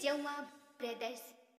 Jauh mah, predes.